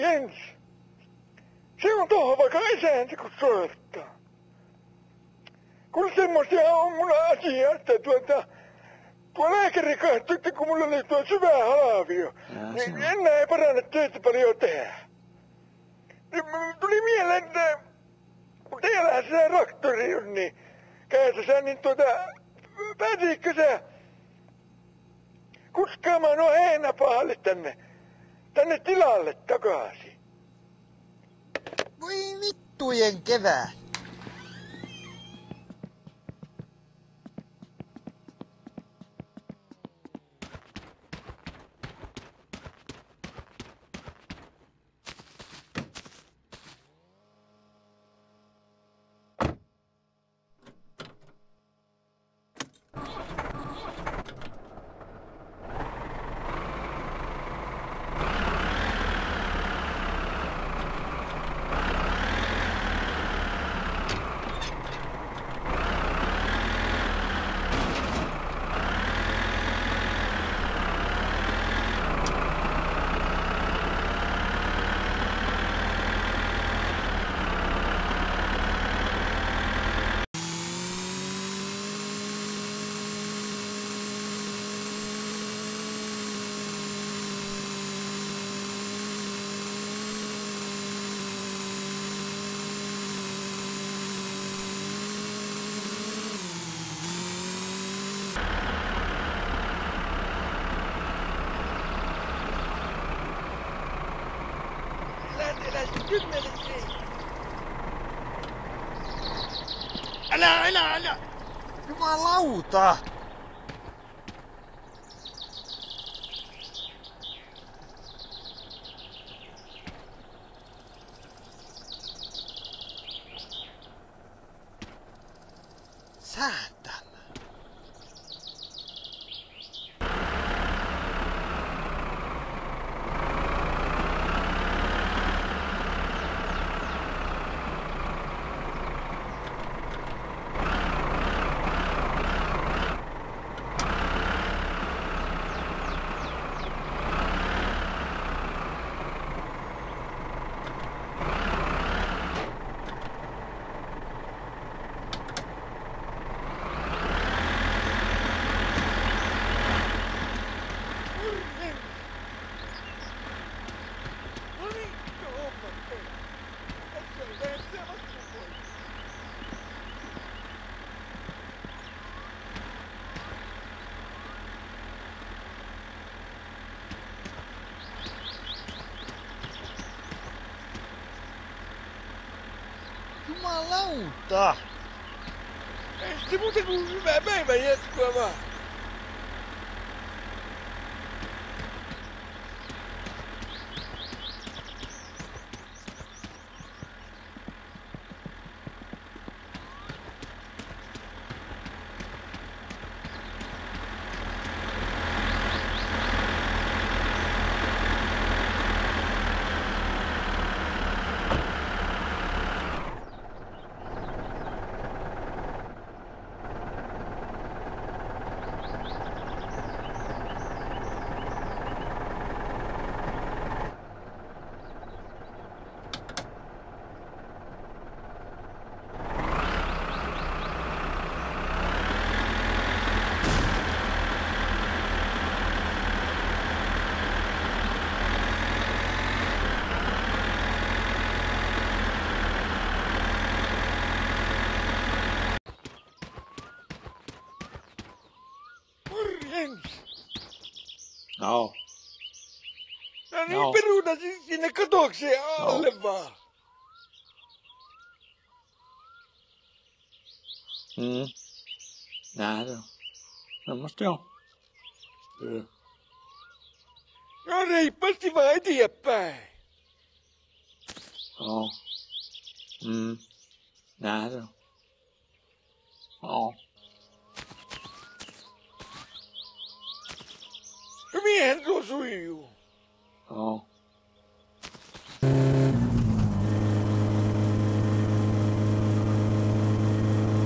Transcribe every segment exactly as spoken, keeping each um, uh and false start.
clientes. Chegam todos bacana, gente, com suerte. Quando se mostravam lá, assim, hasta tuanta. Puoleen kerrikaan sitten, kun mulla oli tuo syvä halavio, niin enää ei paranna töitä paljon tehdä. Niin tuli mieleen, että kun teillähän se traktori on, niin käytössä, niin tuota, pääsitkö sä kuskaamaan nuo heinäpahalle tänne, tänne tilalle takaisin? Voi vittujen kevää! Älä, älä, älä! Jumalauta! Jumalauta! Ei sitten muuten kuin hyvää päivän jatkoa vaan. No. No niin, no. Peruna sinne katokseen alle no. Vaan. Mm. Nää se on. Semmosta joo. Kyllä. No reippaasti vaan eteenpäin. No. Mm. Nää se on. No. Hyvinhän tuo sujuu. Joo.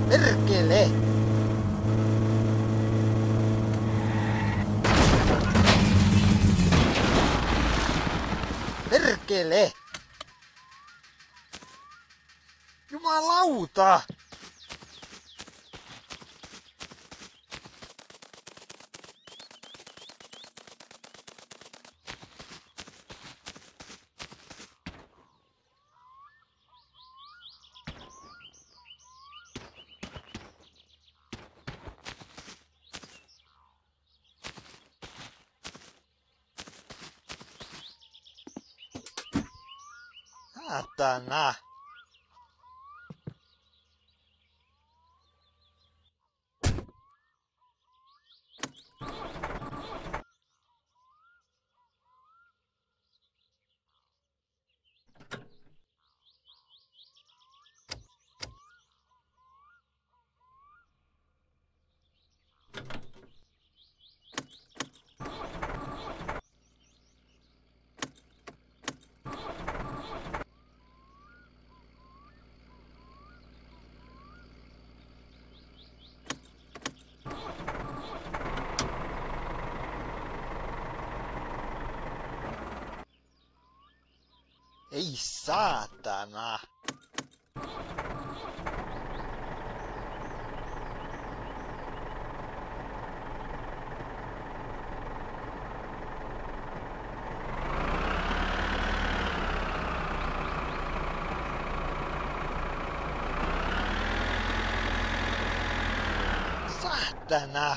Perkele! Perkele! perkele! Jumalauta! Saatana! Ei saatana! Saatana!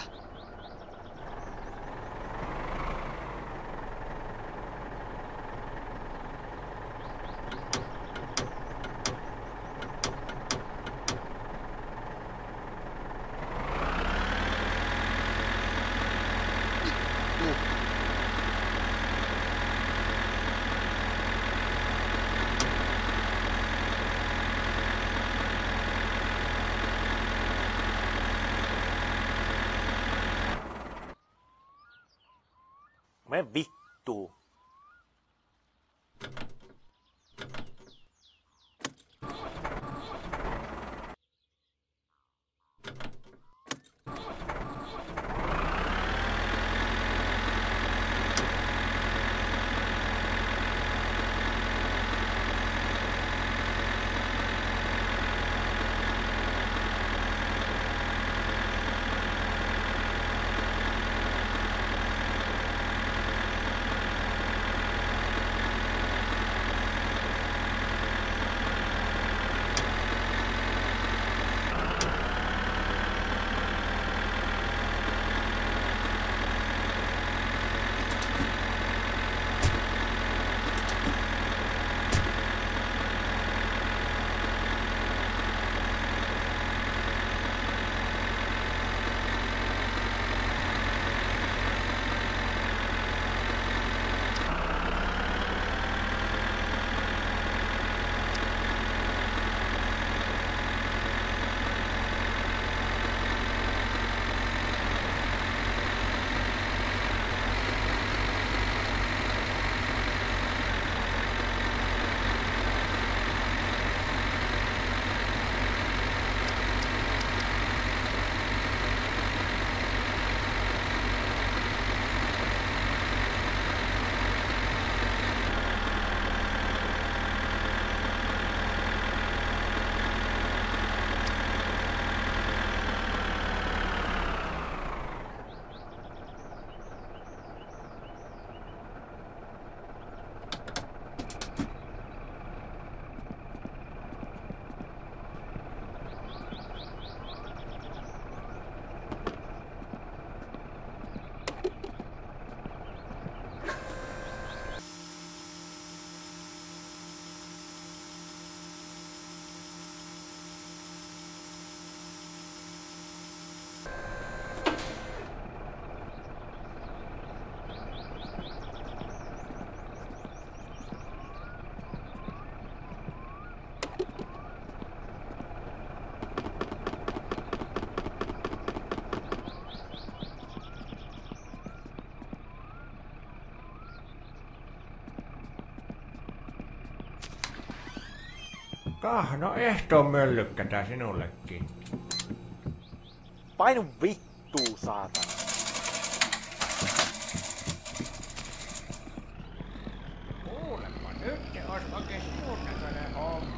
Me vittu. Kahno ehto on möllykkätä sinullekin. Painu vittuu, saatana. Kuulemma nyt. Okay, homma.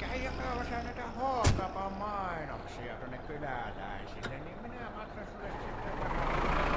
Käy joka osaa näitä H-kaupan mainoksia tuonne kyläläisille, niin minä maksan sulle sitten vähän.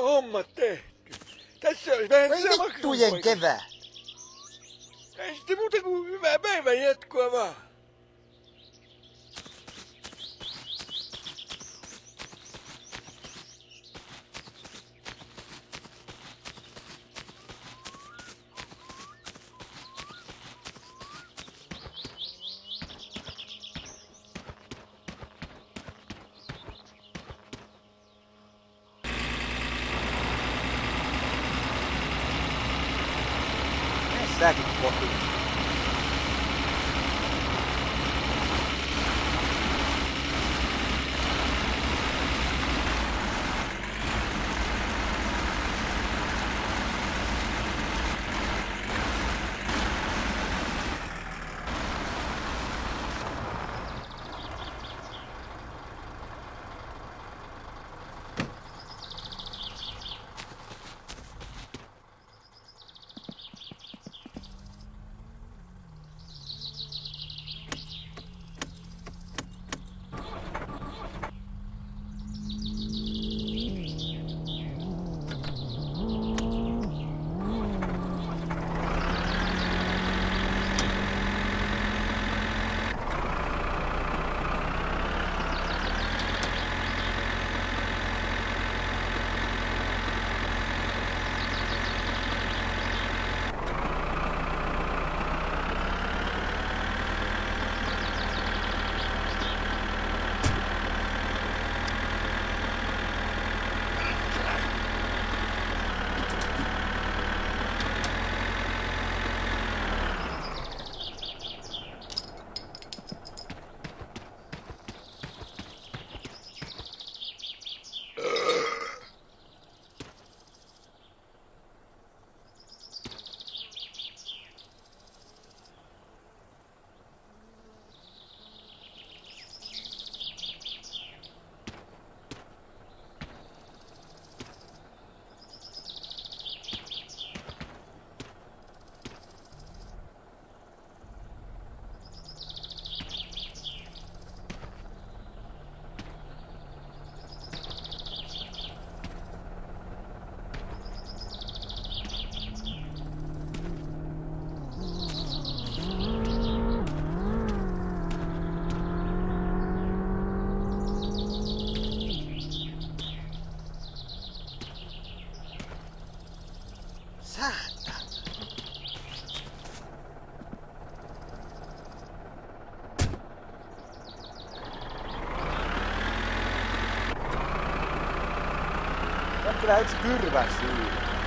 Hommat tehty. Tässä olisi vähän sama kuin kevää. Ei sitten muuta kuin hyvää päivän jatkoa vaan. Tämäkin kohtuu. Ja, krijgt sturen wij sturen.